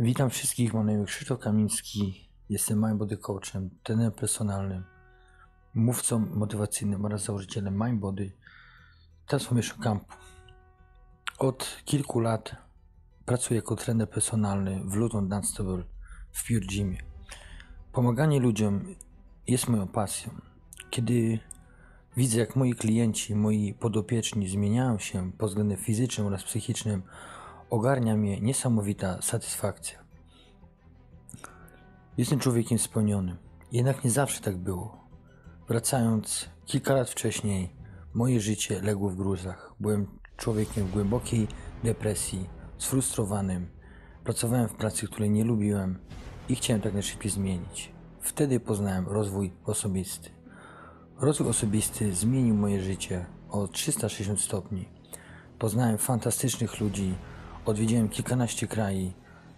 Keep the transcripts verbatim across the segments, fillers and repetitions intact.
Witam wszystkich, mam na imię Krzysztof Kamiński, jestem MindBody Coachem, trenerem personalnym, mówcą motywacyjnym oraz założycielem MindBody Transformation Campu. Od kilku lat pracuję jako trener personalny w Luton Dance Table w Pure Gymie. Pomaganie ludziom jest moją pasją. Kiedy widzę, jak moi klienci, moi podopieczni zmieniają się pod względem fizycznym oraz psychicznym, ogarnia mnie niesamowita satysfakcja. Jestem człowiekiem spełnionym, jednak nie zawsze tak było. Wracając kilka lat wcześniej, moje życie legło w gruzach. Byłem człowiekiem w głębokiej depresji, sfrustrowanym. Pracowałem w pracy, której nie lubiłem i chciałem tak najszybciej zmienić. Wtedy poznałem rozwój osobisty. Rozwój osobisty zmienił moje życie o trzysta sześćdziesiąt stopni. Poznałem fantastycznych ludzi, odwiedziłem kilkanaście krajów,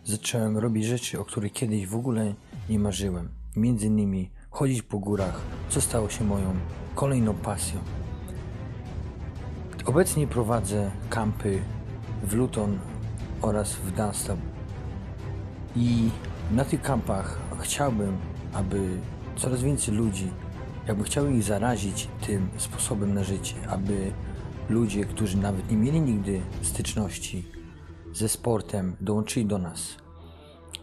zacząłem robić rzeczy, o których kiedyś w ogóle nie marzyłem. Między innymi chodzić po górach, co stało się moją kolejną pasją. Obecnie prowadzę kampy w Luton oraz w Dunstable. I na tych kampach chciałbym, aby coraz więcej ludzi, jakby chciały ich zarazić tym sposobem na życie, aby ludzie, którzy nawet nie mieli nigdy styczności ze sportem, dołączyli do nas,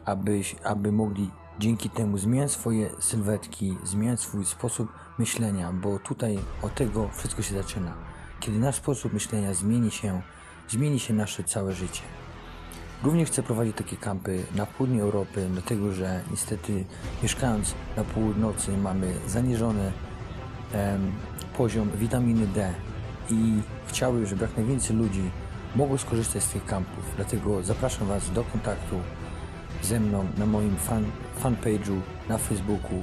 aby, aby mogli dzięki temu zmieniać swoje sylwetki, zmieniać swój sposób myślenia, bo tutaj od tego wszystko się zaczyna. Kiedy nasz sposób myślenia zmieni się, zmieni się nasze całe życie. Głównie chcę prowadzić takie kampy na południu Europy, dlatego że niestety mieszkając na północy mamy zaniżony em, poziom witaminy D i chciałbym, żeby jak najwięcej ludzi mogą skorzystać z tych kampów, dlatego zapraszam Was do kontaktu ze mną na moim fan, fanpage'u na Facebooku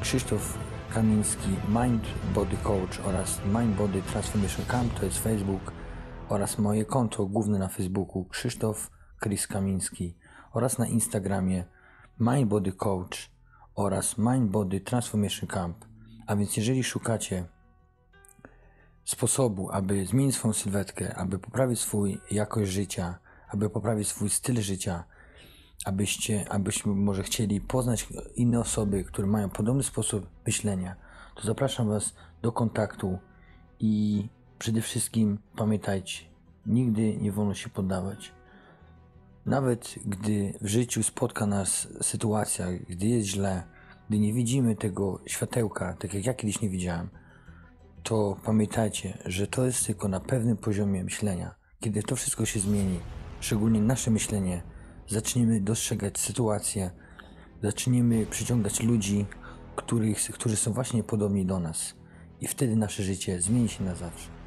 Krzysztof Kamiński, MindBody Coach oraz MindBody Transformation Camp, to jest Facebook, oraz moje konto główne na Facebooku Krzysztof Chris Kamiński oraz na Instagramie MindBody Coach oraz MindBody Transformation Camp. A więc jeżeli szukacie sposobu, aby zmienić swoją sylwetkę, aby poprawić swój jakość życia, aby poprawić swój styl życia, abyście, abyśmy może chcieli poznać inne osoby, które mają podobny sposób myślenia, to zapraszam Was do kontaktu i przede wszystkim pamiętajcie, nigdy nie wolno się poddawać. Nawet gdy w życiu spotka nas sytuacja, gdy jest źle, gdy nie widzimy tego światełka, tak jak ja kiedyś nie widziałem, to pamiętajcie, że to jest tylko na pewnym poziomie myślenia. Kiedy to wszystko się zmieni, szczególnie nasze myślenie, zaczniemy dostrzegać sytuację, zaczniemy przyciągać ludzi, których, którzy są właśnie podobni do nas i wtedy nasze życie zmieni się na zawsze.